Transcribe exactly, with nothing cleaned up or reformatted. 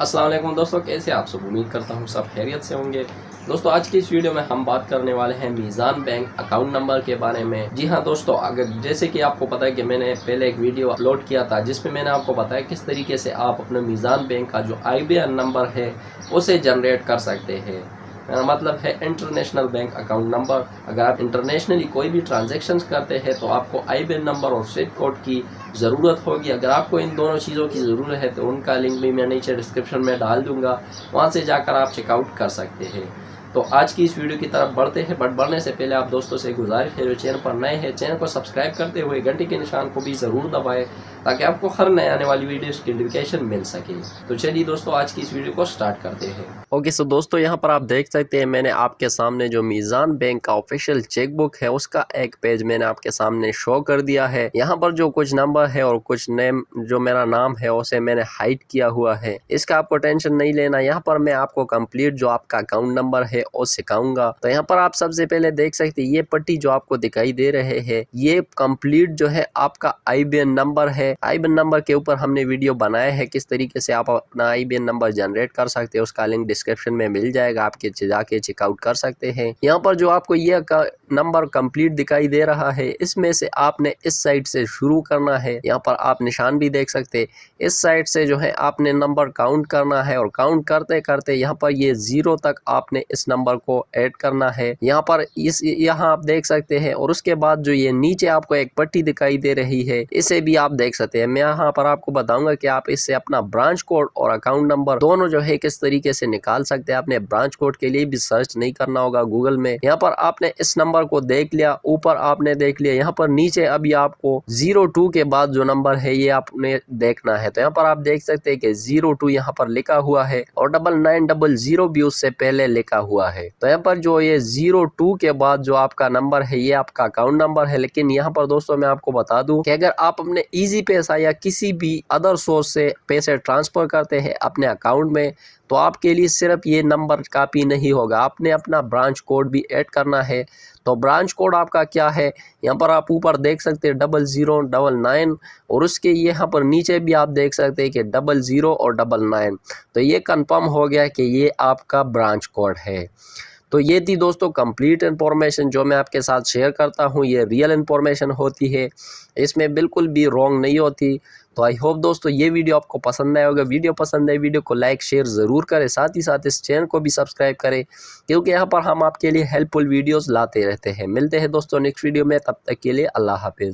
अस्सलाम वालेकुम दोस्तों, कैसे आप सब? उम्मीद करता हूँ सब खैरियत से होंगे। दोस्तों आज की इस वीडियो में हम बात करने वाले हैं मीज़ान बैंक अकाउंट नंबर के बारे में। जी हाँ दोस्तों, अगर जैसे कि आपको पता है कि मैंने पहले एक वीडियो अपलोड किया था जिसमें मैंने आपको बताया किस तरीके से आप अपने मीज़ान बैंक का जो आईबीएन नंबर है उसे जनरेट कर सकते हैं। मेरा मतलब है इंटरनेशनल बैंक अकाउंट नंबर। अगर आप इंटरनेशनली कोई भी ट्रांजेक्शन करते हैं तो आपको आईबीएन नंबर और स्विफ्ट कोड की ज़रूरत होगी। अगर आपको इन दोनों चीज़ों की ज़रूरत है तो उनका लिंक भी मैं नीचे डिस्क्रिप्शन में डाल दूंगा, वहां से जाकर आप चेकआउट कर सकते हैं। तो आज की इस वीडियो की तरफ बढ़ते हैं, बट बढ़ने से पहले आप दोस्तों से गुजारिश है जो चैनल पर नए हैं चैनल को सब्सक्राइब करते हुए घंटे के निशान को भी ज़रूर दबाएं ताकि आपको हर नए आने वाली वीडियोस की नोटिफिकेशन मिल सके। तो चलिए दोस्तों आज की इस वीडियो को स्टार्ट करते हैं। ओके सो दोस्तों, यहाँ पर आप देख सकते हैं मैंने आपके सामने जो मीज़ान बैंक का ऑफिशियल चेकबुक है उसका एक पेज मैंने आपके सामने शो कर दिया है। यहाँ पर जो कुछ नंबर है और कुछ नेम जो मेरा नाम है उसे मैंने हाइड किया हुआ है। इसका आपको टेंशन नहीं लेना, यहाँ पर मैं आपको कम्प्लीट जो आपका अकाउंट नंबर है और सिखाऊंगा। तो यहाँ पर आप सबसे पहले देख सकते हैं ये पट्टी जो आपको दिखाई दे रहे हैं ये कंप्लीट जो है आपका आईबीएन नंबर है। आईबीएन नंबर के ऊपर हमने वीडियो बनाया है किस तरीके से आप अपना आईबीएन नंबर जनरेट कर सकते हैं, उसका लिंक डिस्क्रिप्शन में मिल जाएगा, आपके जाके चेकआउट कर सकते हैं। यहाँ पर जो आपको ये नंबर कंप्लीट दिखाई दे रहा है इसमें से आपने इस साइड से शुरू करना है। यहाँ पर आप निशान भी देख सकते हैं, इस साइड से जो है आपने नंबर काउंट करना है और काउंट करते करते यहाँ पर ये जीरो तक आपने इस नंबर को ऐड करना है। यहाँ पर इस यहाँ आप देख सकते हैं और उसके बाद जो ये नीचे आपको एक पट्टी दिखाई दे रही है इसे भी आप देख सकते हैं। मैं यहाँ पर आपको बताऊंगा कि आप इससे अपना ब्रांच कोड और अकाउंट नंबर दोनों जो है किस तरीके से निकाल सकते हैं। आपने ब्रांच कोड के लिए भी सर्च नहीं करना होगा गूगल में। यहाँ पर आपने इस नंबर को देख लिया, ऊपर आपने देख लिया, यहाँ पर नीचे अभी आपको जीरो टू के बाद जो नंबर है ये आपने देखना है। तो यहाँ पर आप देख सकते हैं कि जीरो टू यहाँ पर लिखा हुआ है और डबल नाइन डबल जीरो भी उससे पहले लिखा हुआ है। तो यहाँ पर जो ये जीरो टू के बाद जो आपका नंबर है ये आपका अकाउंट नंबर है। लेकिन यहाँ पर दोस्तों मैं आपको बता दूं कि अगर आप अपने इजी पैसा या किसी भी अदर सोर्स से पैसे ट्रांसफर करते हैं अपने अकाउंट में तो आपके लिए सिर्फ ये नंबर काफ़ी नहीं होगा, आपने अपना ब्रांच कोड भी ऐड करना है। तो ब्रांच कोड आपका क्या है, यहाँ पर आप ऊपर देख सकते हैं डबल ज़ीरो डबल नाइन और उसके यहाँ पर नीचे भी आप देख सकते हैं कि डबल ज़ीरो और डबल नाइन। तो ये कंफर्म हो गया कि ये आपका ब्रांच कोड है। तो ये थी दोस्तों कंप्लीट इन्फॉर्मेशन जो मैं आपके साथ शेयर करता हूँ। ये रियल इन्फॉर्मेशन होती है, इसमें बिल्कुल भी रॉन्ग नहीं होती। तो आई होप दोस्तों ये वीडियो आपको पसंद आया होगा। वीडियो पसंद आए वीडियो को लाइक शेयर ज़रूर करें, साथ ही साथ इस चैनल को भी सब्सक्राइब करें क्योंकि यहाँ पर हम आपके लिए हेल्पफुल वीडियोस लाते रहते हैं। मिलते हैं दोस्तों नेक्स्ट वीडियो में, तब तक के लिए अल्लाह हाफिज़।